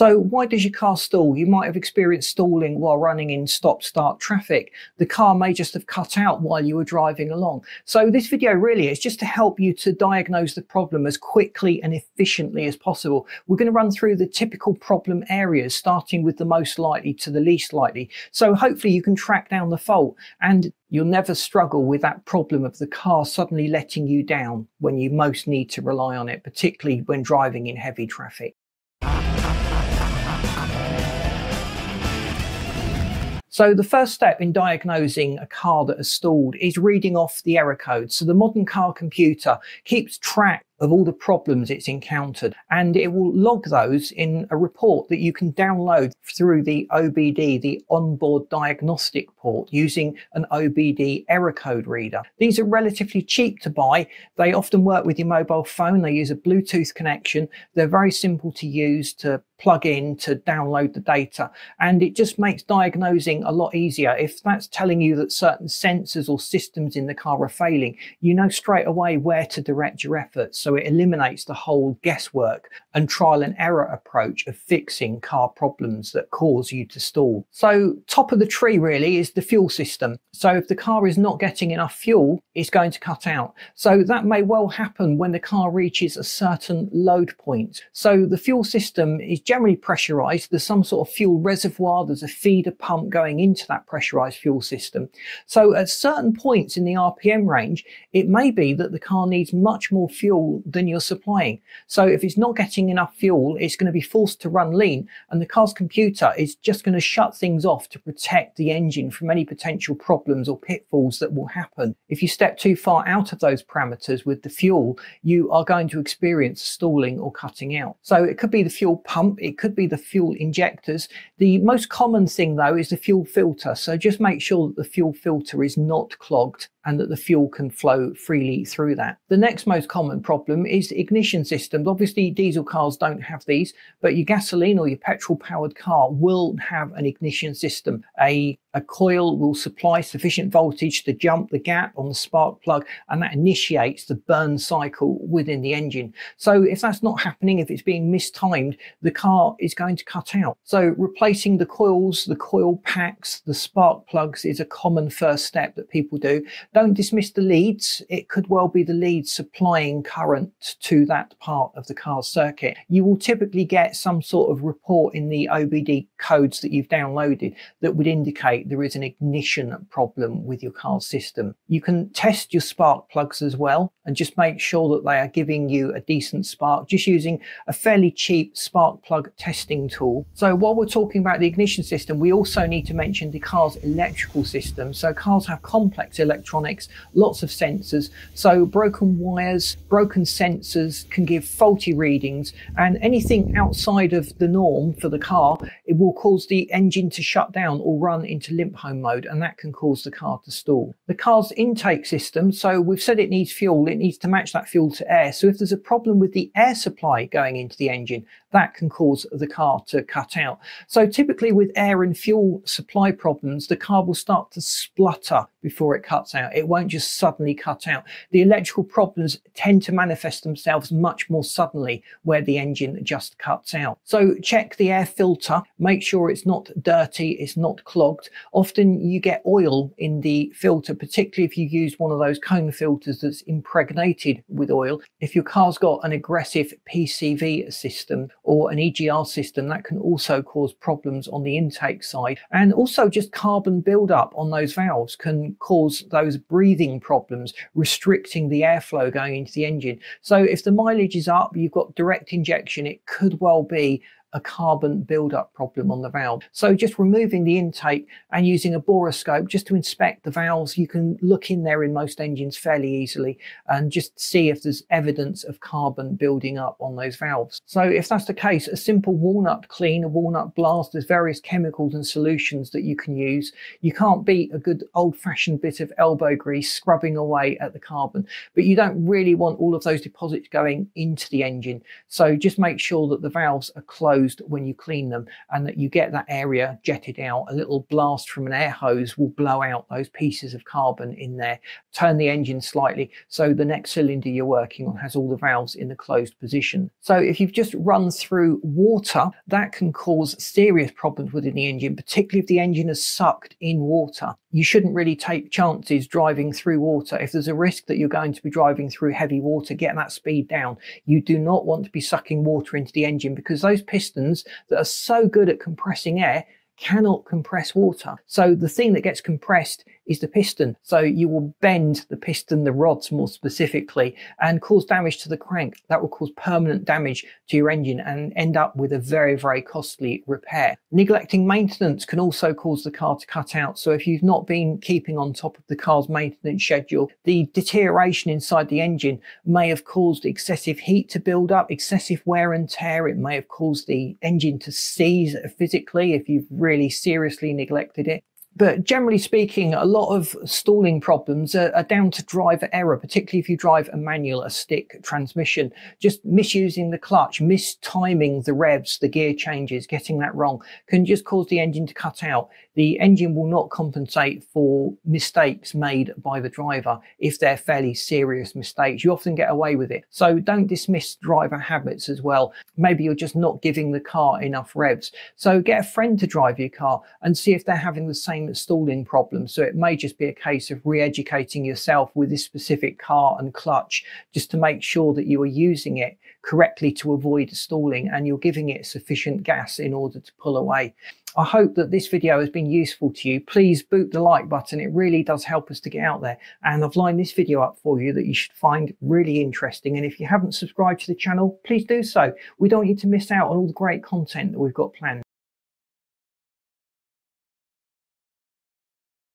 So why does your car stall? You might have experienced stalling while running in stop-start traffic. The car may just have cut out while you were driving along. So this video really is just to help you to diagnose the problem as quickly and efficiently as possible. We're going to run through the typical problem areas, starting with the most likely to the least likely. So hopefully you can track down the fault and you'll never struggle with that problem of the car suddenly letting you down when you most need to rely on it, particularly when driving in heavy traffic. So the first step in diagnosing a car that has stalled is reading off the error code. So the modern car computer keeps track of all the problems it's encountered, and it will log those in a report that you can download through the OBD, the onboard diagnostic port, using an OBD error code reader. These are relatively cheap to buy. They often work with your mobile phone. They use a Bluetooth connection. They're very simple to use, to plug in, to download the data, and it just makes diagnosing a lot easier. If that's telling you that certain sensors or systems in the car are failing, you know straight away where to direct your efforts. So it eliminates the whole guesswork and trial and error approach of fixing car problems that cause you to stall. So top of the tree really is the fuel system. So if the car is not getting enough fuel, it's going to cut out. So that may well happen when the car reaches a certain load point. So the fuel system is generally pressurized. There's some sort of fuel reservoir. There's a feeder pump going into that pressurized fuel system. So at certain points in the RPM range, it may be that the car needs much more fuel than you're supplying. So if it's not getting enough fuel, it's going to be forced to run lean, and the car's computer is just going to shut things off to protect the engine from any potential problems or pitfalls that will happen. If you step too far out of those parameters with the fuel, you are going to experience stalling or cutting out. So it could be the fuel pump, it could be the fuel injectors. The most common thing though is the fuel filter. So just make sure that the fuel filter is not clogged and that the fuel can flow freely through that. The next most common problem is the ignition systems. Obviously diesel cars don't have these, but your gasoline or your petrol powered car will have an ignition system. A coil will supply sufficient voltage to jump the gap on the spark plug, and that initiates the burn cycle within the engine. So if that's not happening, if it's being mistimed, the car is going to cut out. So replacing the coils, the coil packs, the spark plugs is a common first step that people do. Don't dismiss the leads. It could well be the leads supplying current to that part of the car's circuit. You will typically get some sort of report in the OBD codes that you've downloaded that would indicate there is an ignition problem with your car's system. You can test your spark plugs as well and just make sure that they are giving you a decent spark, just using a fairly cheap spark plug testing tool. So while we're talking about the ignition system, we also need to mention the car's electrical system. So cars have complex electronics, lots of sensors. So broken wires, broken sensors can give faulty readings, and anything outside of the norm for the car, it will cause the engine to shut down or run into limp home mode, and that can cause the car to stall. The car's intake system, so we've said it needs fuel, it needs to match that fuel to air. So if there's a problem with the air supply going into the engine, that can cause the car to cut out. So typically with air and fuel supply problems, the car will start to splutter before it cuts out. It won't just suddenly cut out. The electrical problems tend to manifest themselves much more suddenly where the engine just cuts out. So check the air filter, make sure it's not dirty, it's not clogged. Often you get oil in the filter, particularly if you use one of those cone filters that's impregnated with oil. If your car's got an aggressive PCV system or an EGR system, that can also cause problems on the intake side. And also just carbon buildup on those valves can cause those breathing problems, restricting the airflow going into the engine. So if the mileage is up, you've got direct injection, it could well be a carbon buildup problem on the valve. So just removing the intake and using a boroscope just to inspect the valves. You can look in there in most engines fairly easily and just see if there's evidence of carbon building up on those valves. So if that's the case, a simple walnut clean, a walnut blast, there's various chemicals and solutions that you can use. You can't beat a good old-fashioned bit of elbow grease scrubbing away at the carbon, but you don't really want all of those deposits going into the engine. So just make sure that the valves are closed closed when you clean them, and that you get that area jetted out. A little blast from an air hose will blow out those pieces of carbon in there. Turn the engine slightly so the next cylinder you're working on has all the valves in the closed position. So if you've just run through water, that can cause serious problems within the engine, particularly if the engine has sucked in water. You shouldn't really take chances driving through water. If there's a risk that you're going to be driving through heavy water, get that speed down. You do not want to be sucking water into the engine, because those pistons that are so good at compressing air cannot compress water. So the thing that gets compressed is the piston. So you will bend the piston, the rods more specifically, and cause damage to the crank. That will cause permanent damage to your engine and end up with a very, very costly repair. Neglecting maintenance can also cause the car to cut out. So if you've not been keeping on top of the car's maintenance schedule, the deterioration inside the engine may have caused excessive heat to build up, excessive wear and tear. It may have caused the engine to seize physically if you've really seriously neglected it. But generally speaking, a lot of stalling problems are down to driver error, particularly if you drive a manual, a stick transmission. Just misusing the clutch, mistiming the revs, the gear changes, getting that wrong can just cause the engine to cut out. The engine will not compensate for mistakes made by the driver if they're fairly serious mistakes. You often get away with it. So don't dismiss driver habits as well. Maybe you're just not giving the car enough revs. So get a friend to drive your car and see if they're having the same stalling problem. So it may just be a case of re-educating yourself with this specific car and clutch, just to make sure that you are using it correctly to avoid stalling and you're giving it sufficient gas in order to pull away. I hope that this video has been useful to you. Please boot the like button. It really does help us to get out there. And I've lined this video up for you that you should find really interesting. And if you haven't subscribed to the channel, please do so. We don't want you to miss out on all the great content that we've got planned.